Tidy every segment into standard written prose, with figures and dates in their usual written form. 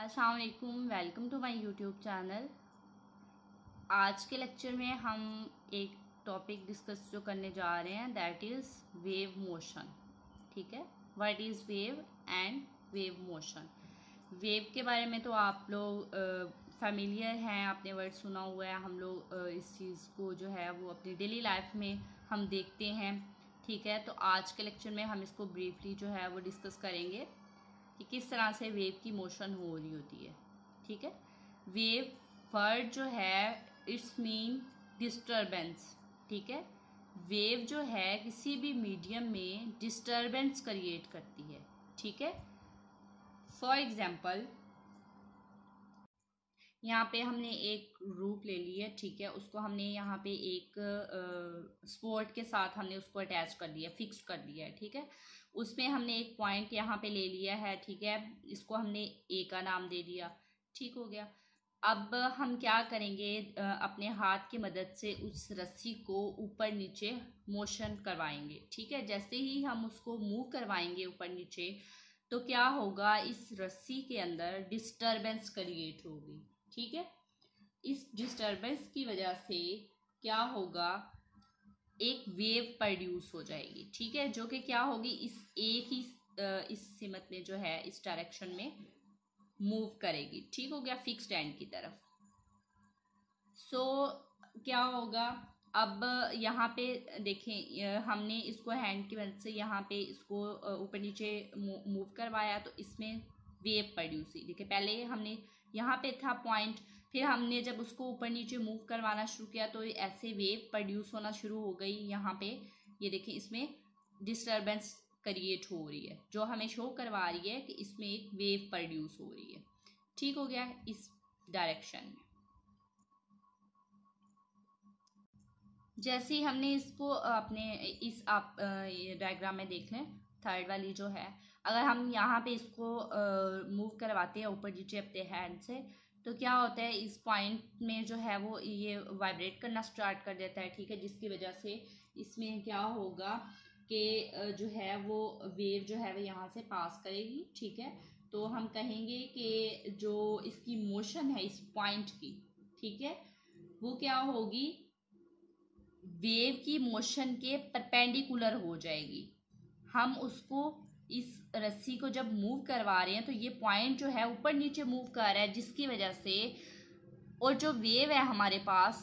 अस्सलाम वालेकुम, welcome to my YouTube channel. आज के लेक्चर में हम एक टॉपिक डिस्कस जो करने जा रहे हैं दैट इज़ वेव मोशन। ठीक है, what is wave and wave motion. Wave के बारे में तो आप लोग फैमिलियर हैं, आपने वर्ड सुना हुआ है। हम लोग इस चीज़ को जो है वो अपनी डेली लाइफ में हम देखते हैं। ठीक है, तो आज के लेक्चर में हम इसको ब्रीफली जो है वो डिस्कस करेंगे कि किस तरह से वेव की मोशन हो रही होती है। ठीक है, वेव वर्ड जो है इट्स मीन डिस्टर्बेंस। ठीक है, वेव जो है किसी भी मीडियम में डिस्टर्बेंस क्रिएट करती है। ठीक है, फॉर एग्जाम्पल यहाँ पे हमने एक रूप ले ली है। ठीक है, उसको हमने यहाँ पे एक सपोर्ट के साथ हमने उसको अटैच कर लिया, फिक्स कर लिया है। ठीक है, उसमें हमने एक पॉइंट यहाँ पे ले लिया है। ठीक है, इसको हमने ए का नाम दे दिया। ठीक हो गया। अब हम क्या करेंगे, अपने हाथ की मदद से उस रस्सी को ऊपर नीचे मोशन करवाएंगे। ठीक है, जैसे ही हम उसको मूव करवाएंगे ऊपर नीचे तो क्या होगा, इस रस्सी के अंदर डिस्टर्बेंस क्रिएट होगी। ठीक है, इस डिस्टर्बेंस की वजह से क्या होगा, एक वेव प्रोड्यूस हो जाएगी। ठीक है, जो कि क्या होगी, इस एक ही इस सिमत में जो है इस डायरेक्शन में मूव करेगी। ठीक हो गया, फिक्स्ड एंड की तरफ। सो क्या होगा, अब यहाँ पे देखें, हमने इसको हैंड की मदद से यहाँ पे इसको ऊपर नीचे मूव करवाया तो इसमें वेव प्रोड्यूस हुई। देखिए, पहले हमने यहाँ पे था पॉइंट, फिर हमने जब उसको ऊपर नीचे मूव करवाना शुरू किया तो ऐसे वेव प्रोड्यूस होना शुरू हो गई। यहाँ पे ये देखें, इसमें डिस्टर्बेंस क्रिएट हो रही है जो हमें शो करवा रही है कि इसमें एक वेव प्रोड्यूस हो रही है। ठीक हो गया, इस डायरेक्शन में जैसे ही हमने इसको अपने इस आप डायग्राम में देख लें, थर्ड वाली जो है, अगर हम यहाँ पे इसको मूव करवाते हैं ऊपर नीचे अपने हैंड से तो क्या होता है, इस पॉइंट में जो है वो ये वाइब्रेट करना स्टार्ट कर देता है। ठीक है, जिसकी वजह से इसमें क्या होगा कि जो है वो वेव जो है वो यहाँ से पास करेगी। ठीक है, तो हम कहेंगे कि जो इसकी मोशन है इस पॉइंट की, ठीक है, वो क्या होगी, वेव की मोशन के परपेंडिकुलर हो जाएगी। हम उसको इस रस्सी को जब मूव करवा रहे हैं तो ये पॉइंट जो है ऊपर नीचे मूव कर रहा है, जिसकी वजह से और जो वेव है हमारे पास,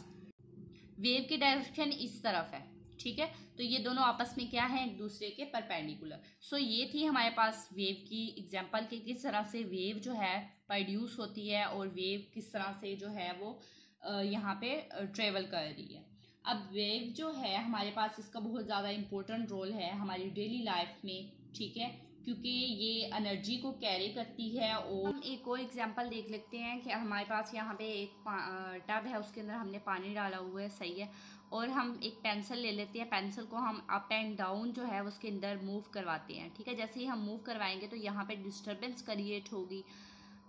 वेव की डायरेक्शन इस तरफ है। ठीक है, तो ये दोनों आपस में क्या है, एक दूसरे के परपेंडिकुलर। सो ये थी हमारे पास वेव की एग्जांपल कि किस तरह से वेव जो है प्रोड्यूस होती है और वेव किस तरह से जो है वो यहाँ पे ट्रेवल कर रही है। अब वेव जो है हमारे पास, इसका बहुत ज़्यादा इम्पोर्टेंट रोल है हमारी डेली लाइफ में। ठीक है, क्योंकि ये एनर्जी को कैरी करती है। और हम एक और एग्जांपल देख लेते हैं कि हमारे पास यहाँ पे एक टब है, उसके अंदर हमने पानी डाला हुआ है, सही है, और हम एक पेंसिल ले लेते हैं। पेंसिल को हम अप एंड डाउन जो है उसके अंदर मूव करवाते हैं। ठीक है, जैसे ही हम मूव करवाएंगे तो यहाँ पर डिस्टर्बेंस क्रिएट होगी।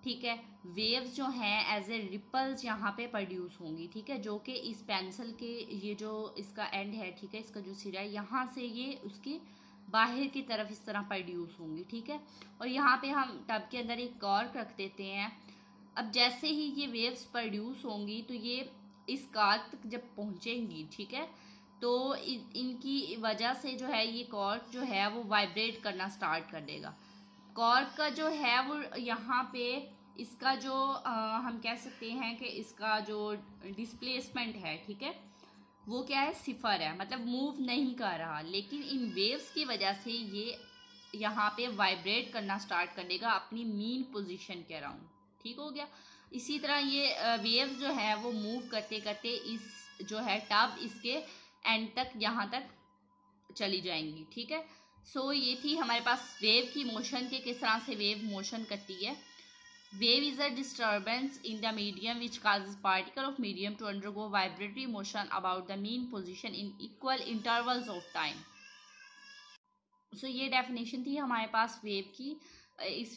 ठीक है, वेव्स जो हैं एज ए रिपल्स यहाँ पे प्रोड्यूस होंगी। ठीक है, जो कि इस पेंसिल के ये जो इसका एंड है, ठीक है, इसका जो सिरा है, यहाँ से ये उसकी बाहर की तरफ इस तरह प्रोड्यूस होंगी। ठीक है, और यहाँ पे हम टब के अंदर एक कॉर्क रख देते हैं। अब जैसे ही ये वेव्स प्रोड्यूस होंगी तो ये इस कॉर्क तक जब पहुँचेंगी, ठीक है, तो इनकी वजह से जो है ये कॉर्क जो है वो वाइब्रेट करना स्टार्ट कर देगा। कॉर्क का जो है वो यहाँ पे इसका जो हम कह सकते हैं कि इसका जो डिस्प्लेसमेंट है, ठीक है, वो क्या है, सिफर है, मतलब मूव नहीं कर रहा, लेकिन इन वेव्स की वजह से ये यहाँ पे वाइब्रेट करना स्टार्ट कर देगा अपनी मीन पोजीशन के अराउंड। ठीक हो गया, इसी तरह ये वेव्स जो है वो मूव करते करते इस जो है टब इसके एंड तक यहाँ तक चली जाएंगी। ठीक है, सो ये थी हमारे पास वेव की मोशन के किस तरह से वेव मोशन करती है। Wave is a disturbance in the medium which causes particle of medium to undergo vibratory motion about the mean position in equal intervals of time. So ये definition थी हमारे पास wave की। इस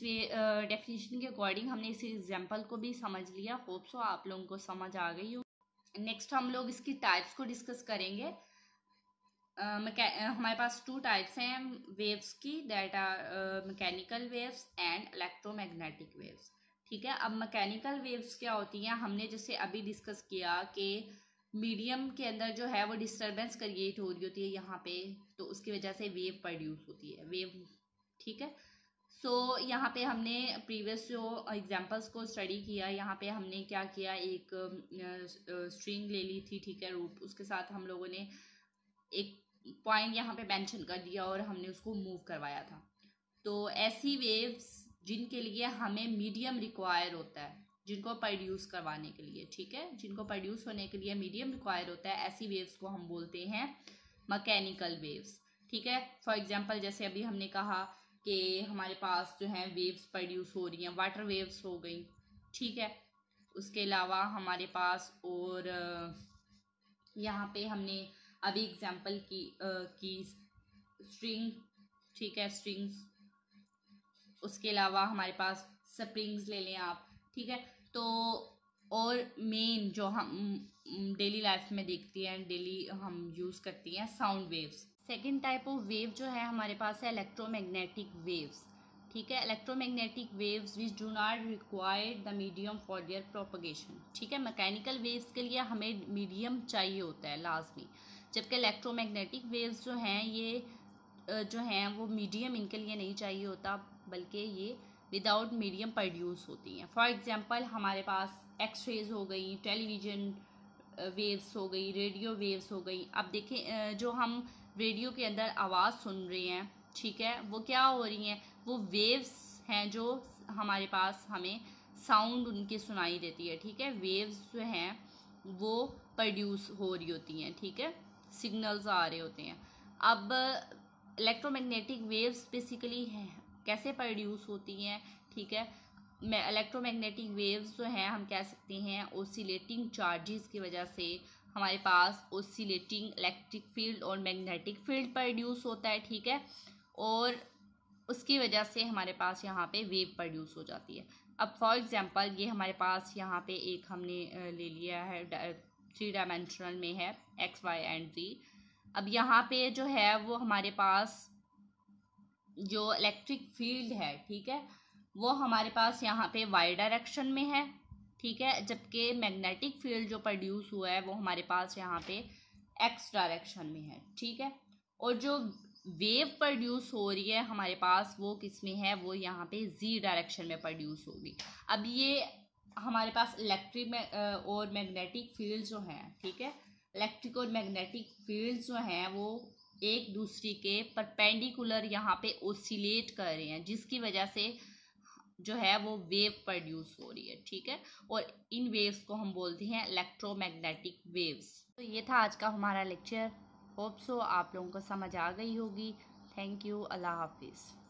definition के according हमने इस example को भी समझ लिया। होप सो आप लोगों को समझ आ गई हो। नेक्स्ट हम लोग इसकी types को discuss करेंगे। हमारे पास 2 टाइप्स हैं वेव्स की, that are mechanical waves and electromagnetic waves. ठीक है। अब मैकेनिकल वेव्स क्या होती हैं, हमने जैसे अभी डिस्कस किया कि मीडियम के अंदर जो है वो डिस्टर्बेंस क्रिएट हो रही होती है यहाँ पे, तो उसकी वजह से वेव प्रोड्यूस होती है वेव, ठीक है। सो यहाँ पे हमने प्रीवियस जो एग्जांपल्स को स्टडी किया, यहाँ पे हमने क्या किया, एक स्ट्रिंग ले ली थी, ठीक है, रूप, उसके साथ हम लोगों ने एक पॉइंट यहाँ पे मेंशन कर दिया और हमने उसको मूव करवाया था। तो ऐसी वेव्स जिनके लिए हमें मीडियम रिक्वायर होता है, जिनको प्रोड्यूस करवाने के लिए, ठीक है, जिनको प्रोड्यूस होने के लिए मीडियम रिक्वायर होता है, ऐसी वेव्स को हम बोलते हैं मैकेनिकल वेव्स, ठीक है। फॉर एग्जांपल जैसे अभी हमने कहा कि हमारे पास जो है वेव्स प्रोड्यूस हो रही हैं, वाटर वेव्स हो गई, ठीक है। उसके अलावा हमारे पास और यहाँ पे हमने अभी एग्जांपल की स्ट्रिंग, ठीक है, स्ट्रिंग्स। उसके अलावा हमारे पास स्प्रिंग्स ले लें आप, ठीक है। तो और मेन जो हम डेली लाइफ में देखते हैं, डेली हम यूज़ करती हैं, sound waves. Second type of wave जो है हमारे पास है इलेक्ट्रोमैग्नेटिक वेव्स, ठीक है। Electromagnetic waves which do not require the medium for their propagation, ठीक है। मैकेनिकल वेव्स के लिए हमें मीडियम चाहिए होता है लाजमी, जबकि इलेक्ट्रोमैग्नेटिक वेव्स जो हैं ये जो हैं वो मीडियम इनके लिए नहीं चाहिए होता, बल्कि ये विदाउट मीडियम प्रोड्यूस होती हैं। फॉर एग्जांपल हमारे पास एक्सरेज हो गई, टेलीविज़न वेव्स हो गई, रेडियो वेव्स हो गई। अब देखें जो हम रेडियो के अंदर आवाज़ सुन रहे हैं, ठीक है, वो क्या हो रही हैं, वो वेव्स हैं जो हमारे पास हमें साउंड उनकी सुनाई देती है, ठीक है। वेव्स जो हैं वो प्रोड्यूस हो रही होती हैं, ठीक है, सिग्नल्स आ रहे होते हैं। अब इलेक्ट्रोमैग्नेटिक वेव्स बेसिकली कैसे प्रोड्यूस होती हैं, ठीक है। इलेक्ट्रोमैग्नेटिक वेव्स जो हैं हम कह सकते हैं ओसिलेटिंग चार्जेस की वजह से हमारे पास ओसिलेटिंग इलेक्ट्रिक फील्ड और मैग्नेटिक फील्ड प्रोड्यूस होता है, ठीक है, और उसकी वजह से हमारे पास यहाँ पे वेव प्रोड्यूस हो जाती है। अब फॉर एग्जांपल ये हमारे पास यहाँ पे एक हमने ले लिया है, 3 डायमेंशनल में है, x, y एंड z। अब यहाँ पे जो है वो हमारे पास जो इलेक्ट्रिक फील्ड है, ठीक है, वो हमारे पास यहाँ पे वाई डायरेक्शन में है, ठीक है, जबकि मैग्नेटिक फील्ड जो प्रोड्यूस हुआ है वो हमारे पास यहाँ पे एक्स डायरेक्शन में है, ठीक है। और जो वेव प्रोड्यूस हो रही है हमारे पास वो किस में है, वो यहाँ पे जी डायरेक्शन में प्रोड्यूस होगी। अब ये हमारे पास इलेक्ट्रिक और मैग्नेटिक फील्ड जो हैं, ठीक है, इलेक्ट्रिक और मैग्नेटिक फील्ड जो हैं वो एक दूसरे के परपेंडिकुलर यहाँ पे ओसिलेट कर रहे हैं, जिसकी वजह से जो है वो वेव प्रोड्यूस हो रही है, ठीक है, और इन वेव्स को हम बोलते हैं इलेक्ट्रोमैग्नेटिक वेव्स। तो ये था आज का हमारा लेक्चर, होप सो आप लोगों को समझ आ गई होगी। थैंक यू, अल्लाह हाफिज़।